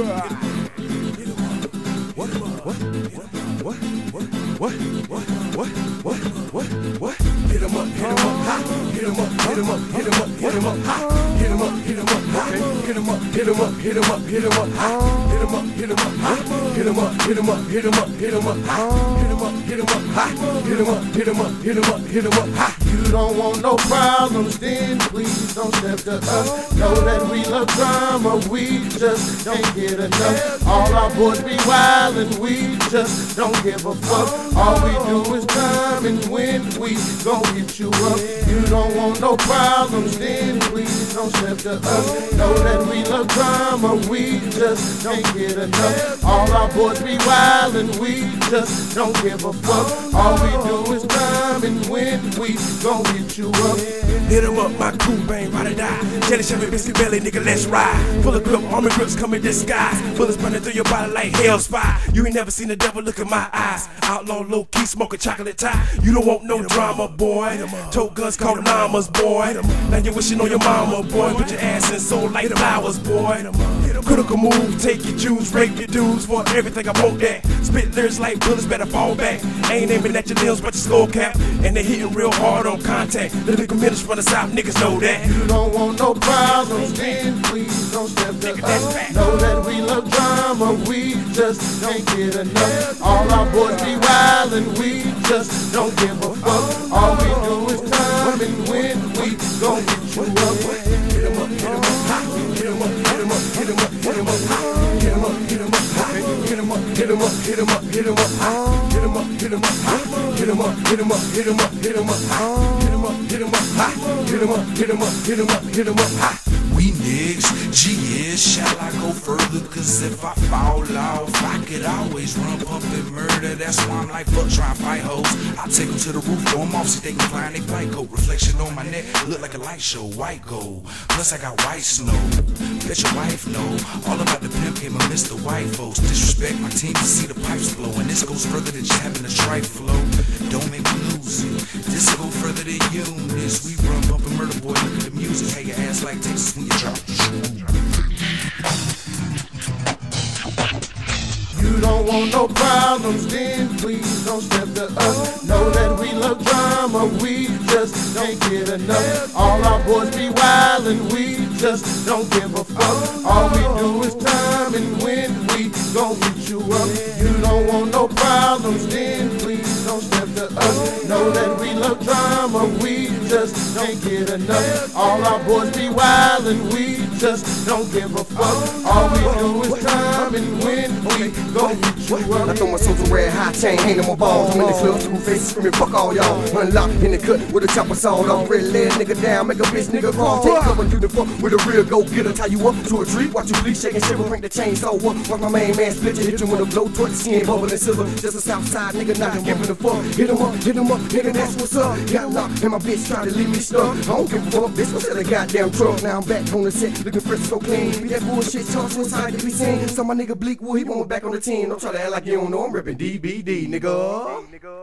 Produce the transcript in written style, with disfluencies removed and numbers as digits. What? Hit 'em up, hit 'em up, ha! Hit 'em up, hit 'em up, hit 'em up, hit 'em up, ha! Hit 'em up, hit 'em up, ha! Hit 'em up, hit 'em up, hit 'em up, hit 'em up, ha! Hit 'em up, hit 'em up, ha! Hit 'em up, hit 'em up, hit 'em up, hit 'em up, ha! Hit 'em up, hit 'em up, ha! Hit 'em up, hit 'em up, hit 'em up, hit 'em up, ha! You don't want no problems, then please don't step to us. Know that we love drama, we just can't get enough. All our boys be wild and we just don't give a fuck. All we do is come and win, we gon' hit you up. You don't want no problems, then please don't step to us. Know that we love drama, we just don't get enough. All our boys be wild and we just don't give a fuck. All we do is come and win, we gon' hit you up. Hit 'em up, my crew bang, ride or die. Jelly Chevy, biscuit belly, nigga, let's ride. Full of grip, army grips come in disguise. Bullets burning through your body like hell's fire. You ain't never seen the devil, look in my eyes. Outlaw, low key, smoking chocolate tie. You don't want no drama, boy. Tote guns called llamas, boy. Now you wishing on your mama, boy. Put your ass in soul like flowers, boy. Critical move, take your juice, rape your dudes for everything. I want that. Spit lyrics like bullets, better fall back. Ain't aiming at your nails, but your skull cap. And they hitting real hard on contact. The little minutes from the south, niggas know that. You don't want no problems, then please don't step to us. Know that we love drama, we just can't get enough. All our boys be wild and we just don't give a fuck. All we do is time and win, we gon' hit you up. Hit 'em up, hit 'em up, ha! Hit 'em up, hit 'em up, hit 'em up, hit 'em up, ha! Hit 'em up, hit 'em up, ha! Hit 'em up, hit 'em up, hit 'em up, hit 'em up, ha! Hit 'em up, hit 'em up, ha! Hit 'em up, hit 'em up, hit 'em up, hit 'em up, ha! Hit 'em up, hit 'em up, ha! Hit 'em up, hit 'em up, hit 'em up, hit 'em up, ha! We niggas, G is, shall I go further? Cause if I fall off, I could always run, pump, and murder. That's why I'm like, fuck, try and fight hoes. I take them to the roof, throw them off, see they can fly in they flight coat. Reflection on my neck, look like a light show, white gold. Plus I got white snow, bet your wife know. All about the pimp game, I miss the white folks. Disrespect my team, you see the pipes blow. And this goes further than just having a trite flow. Don't make me lose it, this'll go further than units. We run, bump, and murder, boy, look at the music. Hang your ass like Texas when you drop. You don't want no problems, then please don't step to us. Know that we love drama, we just can't get enough. All our boys be wild and we just don't give a fuck. All we do is time and win, we gon' hit you up. You don't want no problems, then please don't step to us. Know that we love drama, we just can't get enough. All our boys be wild and we just don't give a fuck. All we do is time and win, we gon' hit you up. I throw my soldier red high chain, hanging my balls. I'm in the club, two faces screaming, fuck all y'all. Unlock in the cut with a chopper sawed off. Red lead nigga down, make a bitch nigga crawl. Take cover, you the fuck with a real go-getter. Tie you up to a tree, watch you bleed, shaking shit, bring the chainsaw up. Watch my main man split you, hit you with a blow torch. She ain't bubbling silver, just a south side nigga not giving a fuck. Hit him up, nigga, that's what's up. Got locked and my bitch tried to leave me stuck. I don't give a fuck, bitch, I'm still a goddamn truck. Now I'm back on the set, looking fresh, so clean. Be that bullshit, toss inside to be seen. So my nigga Bleakwood, he went back on the team. Don't try to act like you don't know, I'm ripping DBD, nigga.